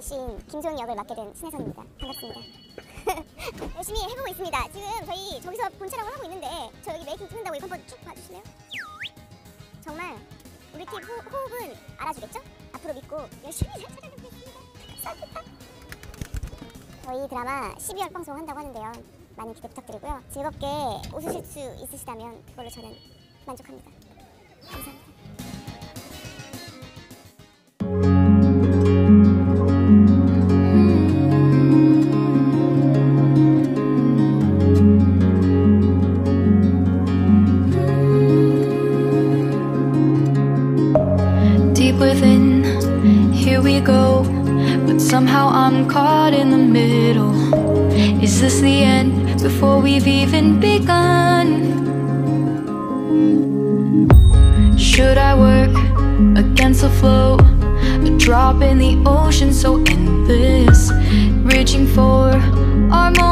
김소영 씬, 김소영 역을 맡게 된 신혜선입니다. 반갑습니다. 열심히 해보고 있습니다. 지금 저희 저기서 본체 촬영을 하고 있는데 저 여기 메이킹 찍는다고 이거 한번 쭉 봐주실래요? 정말 우리 팀 호흡은 알아주겠죠? 앞으로 믿고 열심히 잘 찾아뵙겠습니다. 감사합니다. 저희 드라마 12월 방송한다고 하는데요. 많은 기대 부탁드리고요. 즐겁게 웃으실 수 있으시다면 그걸로 저는 만족합니다. 감사합니다. Within, here we go, but somehow I'm caught in the middle. Is this the end before we've even begun? Should I work against the flow, a drop in the ocean so endless, reaching for our moment?